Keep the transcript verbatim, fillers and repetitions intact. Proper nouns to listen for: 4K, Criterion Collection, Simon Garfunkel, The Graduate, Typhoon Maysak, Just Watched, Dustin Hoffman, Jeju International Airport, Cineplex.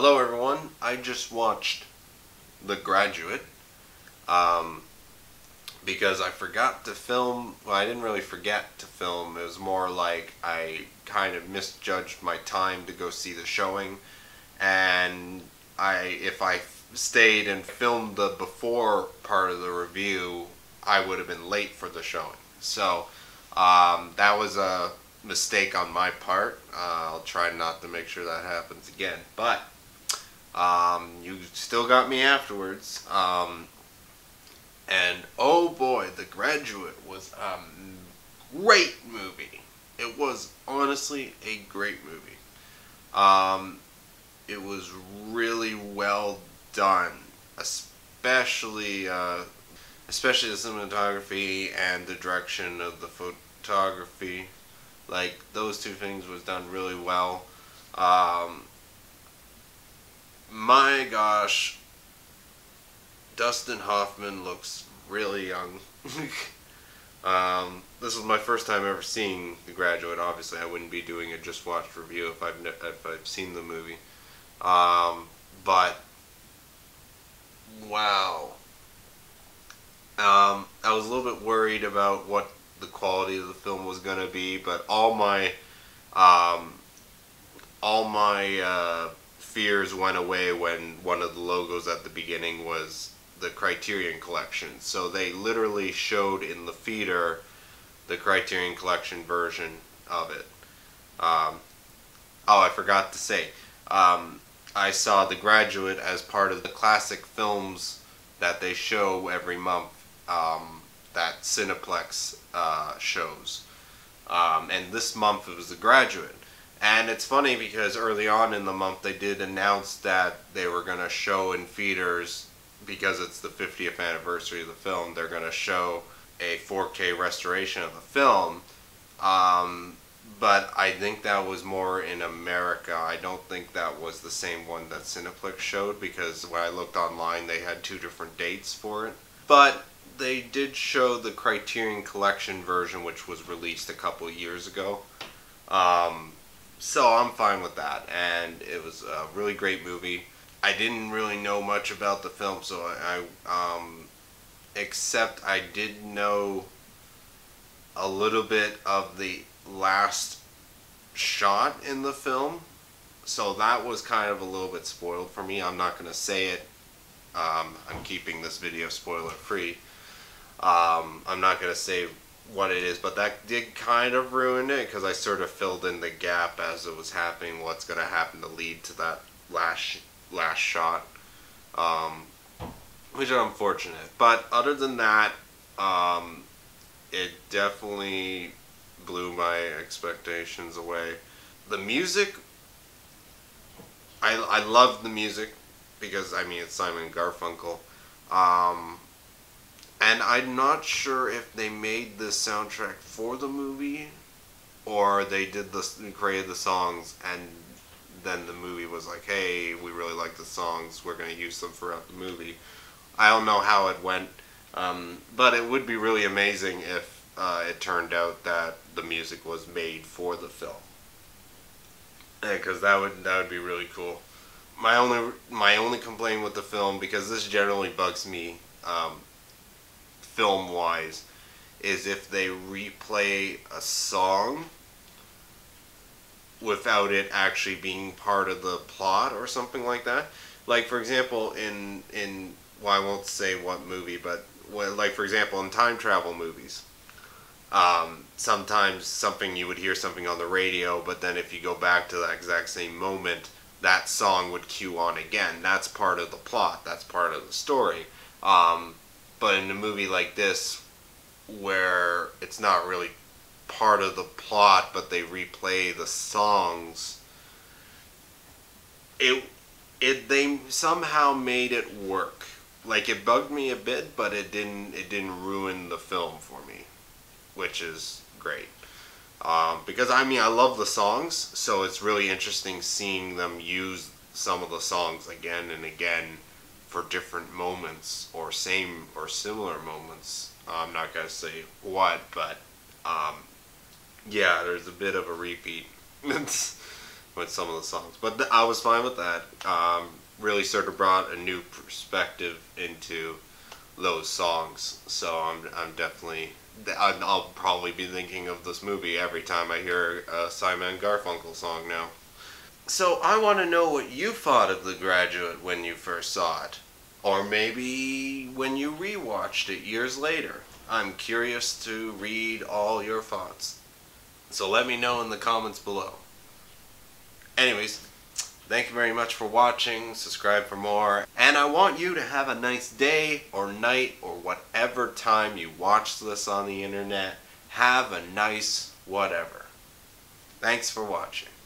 Hello everyone, I just watched The Graduate, um, because I forgot to film, well I didn't really forget to film, it was more like I kind of misjudged my time to go see the showing, and I if I stayed and filmed the before part of the review, I would have been late for the showing. So um, that was a mistake on my part. Uh, I'll try not to make sure that happens again, but Um, you still got me afterwards, um, and oh boy, The Graduate was a great movie. It was honestly a great movie. Um, it was really well done, especially, uh, especially the cinematography and the direction of the photography. Like, those two things was done really well. Um, My gosh, Dustin Hoffman looks really young. um, this was my first time ever seeing The Graduate. Obviously, I wouldn't be doing a just watched review if I've if I've seen the movie. Um, but wow, um, I was a little bit worried about what the quality of the film was gonna be, but all my um, all my uh, fears went away when one of the logos at the beginning was the Criterion Collection. So they literally showed in the theater the Criterion Collection version of it. Um, oh, I forgot to say, um, I saw The Graduate as part of the classic films that they show every month, um, that Cineplex uh, shows. Um, and this month it was The Graduate. And it's funny because early on in the month they did announce that they were going to show in theaters, because it's the fiftieth anniversary of the film, they're going to show a four K restoration of the film. Um, but I think that was more in America. I don't think that was the same one that Cineplex showed, because when I looked online they had two different dates for it. But they did show the Criterion Collection version, which was released a couple years ago. Um... So I'm fine with that, and it was a really great movie. I didn't really know much about the film, so I, I um, except I did know a little bit of the last shot in the film, so that was kind of a little bit spoiled for me. I'm not going to say it. Um, I'm keeping this video spoiler free. Um, I'm not going to say what it is, but that did kind of ruin it, because I sort of filled in the gap as it was happening, what's going to happen to lead to that last last shot, um, which is unfortunate. But other than that, um, it definitely blew my expectations away. The music, I, I love the music, because I mean it's Simon Garfunkel. Um, And I'm not sure if they made this soundtrack for the movie, or they did the created the songs, and then the movie was like, "Hey, we really like the songs. We're going to use them throughout the movie." I don't know how it went, um, but it would be really amazing if uh, it turned out that the music was made for the film, because yeah, that would that would be really cool. My only my only complaint with the film, because this generally bugs me, Um, film-wise, is if they replay a song without it actually being part of the plot or something like that. Like, for example, in, in well, I won't say what movie, but, well, like, for example, in time travel movies, um, sometimes something, you would hear something on the radio, but then if you go back to that exact same moment, that song would cue on again. That's part of the plot. That's part of the story. Um... But in a movie like this, where it's not really part of the plot, but they replay the songs, it, it they somehow made it work. Like, it bugged me a bit, but it didn't it didn't ruin the film for me, which is great. Um, because I mean I love the songs, so it's really interesting seeing them use some of the songs again and again for different moments, or same or similar moments. I'm not gonna say what, but um, yeah, there's a bit of a repeat with some of the songs. But th I was fine with that. Um, really sort of brought a new perspective into those songs. So I'm, I'm definitely... I'll probably be thinking of this movie every time I hear a Simon Garfunkel song now. So I want to know what you thought of The Graduate when you first saw it. Or maybe when you rewatched it years later. I'm curious to read all your thoughts. So let me know in the comments below. Anyways, thank you very much for watching. Subscribe for more. And I want you to have a nice day or night or whatever time you watch this on the internet. Have a nice whatever. Thanks for watching.